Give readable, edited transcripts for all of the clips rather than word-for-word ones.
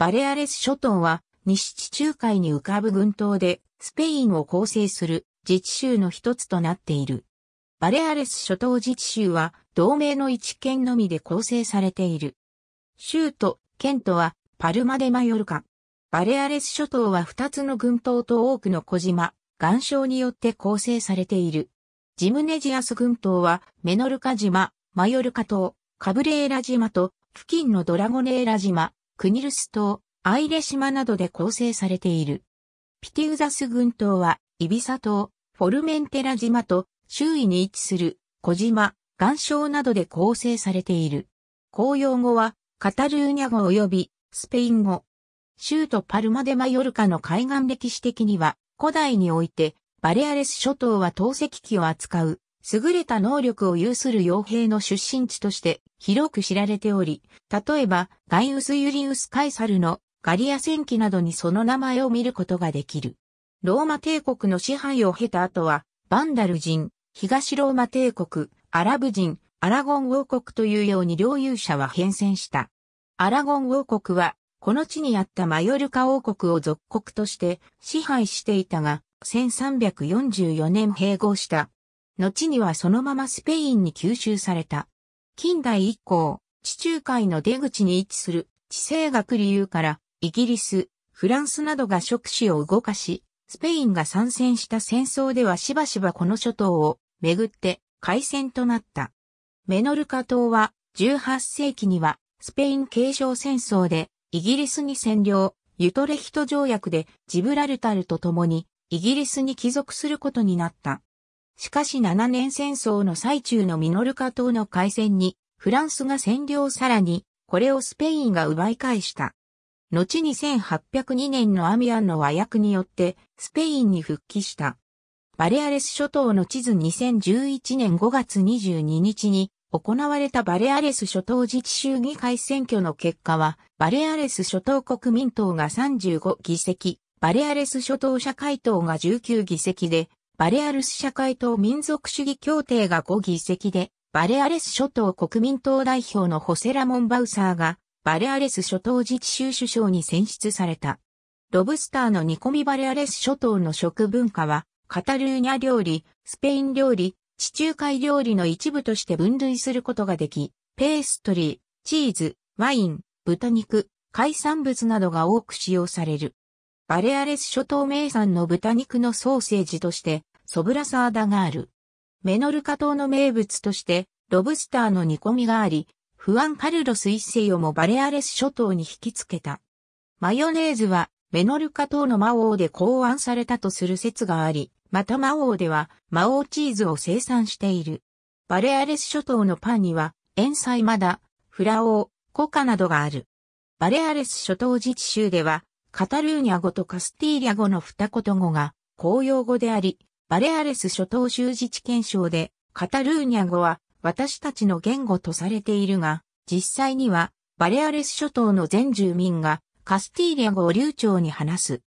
バレアレス諸島は西地中海に浮かぶ群島でスペインを構成する自治州の一つとなっている。バレアレス諸島自治州は同名の1県のみで構成されている。州都、県都はパルマでマヨルカ。バレアレス諸島は2つの群島と多くの小島、岩礁によって構成されている。ジムネジアス群島はメノルカ島、マヨルカ島、カブレーラ島と付近のドラゴネーラ島、クニルス島、アイレ島などで構成されている。ピティウザス群島はイビサ島、フォルメンテラ島と周囲に位置する小島、岩礁などで構成されている。公用語はカタルーニャ語及びスペイン語。州都パルマでマヨルカの海岸歴史的には古代においてバレアレス諸島は投石機を扱う優れた能力を有する傭兵の出身地として広く知られており、例えばガイウス・ユリウス・カエサルのガリア戦記などにその名前を見ることができる。ローマ帝国の支配を経た後はバンダル人、東ローマ帝国、アラブ人、アラゴン王国というように領有者は変遷した。アラゴン王国はこの地にあったマヨルカ王国を属国として支配していたが、1344年併合した。後にはそのままスペインに吸収された。近代以降、地中海の出口に位置する地政学理由から、イギリス、フランスなどが触手を動かし、スペインが参戦した戦争ではしばしばこの諸島をめぐって開戦となった。メノルカ島は18世紀にはスペイン継承戦争で、イギリスに占領、ユトレヒト条約でジブラルタルと共にイギリスに帰属することになった。しかし7年戦争の最中のミノルカ島の海戦にフランスが占領、さらにこれをスペインが奪い返した。後に1802年のアミアンの和約によってスペインに復帰した。バレアレス諸島の地図2011年5月22日に行われたバレアレス諸島自治州議会選挙の結果は、バレアレス諸島国民党が35議席、バレアレス諸島社会党が19議席で、バレアレス社会党民族主義協定が5議席で、バレアレス諸島国民党代表のホセ・ラモン・バウサーが、バレアレス諸島自治州首相に選出された。ロブスターの煮込み。バレアレス諸島の食文化は、カタルーニャ料理、スペイン料理、地中海料理の一部として分類することができ、ペーストリー、チーズ、ワイン、豚肉、海産物などが多く使用される。バレアレス諸島名産の豚肉のソーセージとして、ソブラサーダがある。メノルカ島の名物として、ロブスターの煮込みがあり、フアン・カルロス一世よもバレアレス諸島に引きつけた。マヨネーズは、メノルカ島のマオーで考案されたとする説があり、またマオーではマオーチーズを生産している。バレアレス諸島のパンにはエンサイマダ、フラオー、コカなどがある。バレアレス諸島自治州ではカタルーニャ語とカスティーリャ語の二言語が公用語であり、バレアレス諸島州自治憲章でカタルーニャ語は私たちの言語とされているが、実際にはバレアレス諸島の全住民がカスティーリャ語を流暢に話す。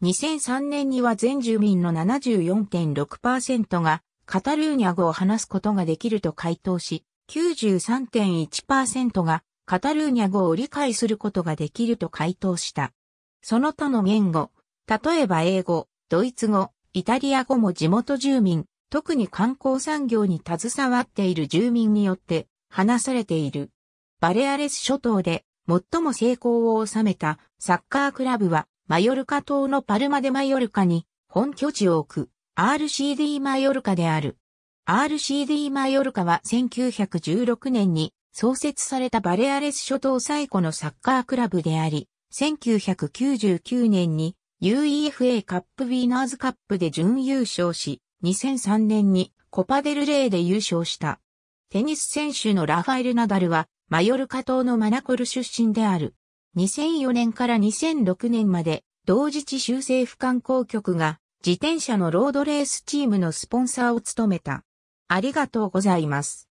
2003年には全住民の 74.6% がカタルーニャ語を話すことができると回答し、 93.1% がカタルーニャ語を理解することができると回答した。その他の言語、例えば英語、ドイツ語、イタリア語も地元住民、特に観光産業に携わっている住民によって話されている。バレアレス諸島で最も成功を収めたサッカークラブは、マヨルカ島のパルマ・でマヨルカに本拠地を置く RCD マヨルカである。RCD マヨルカは1916年に創設されたバレアレス諸島最古のサッカークラブであり、1999年に UEFA カップウィーナーズカップで準優勝し、2003年にコパデルレイで優勝した。テニス選手のラファエル・ナダルはマヨルカ島のマナコル出身である。2004年から2006年まで同自治州政府観光局が自転車のロードレースチームのスポンサーを務めた。ありがとうございます。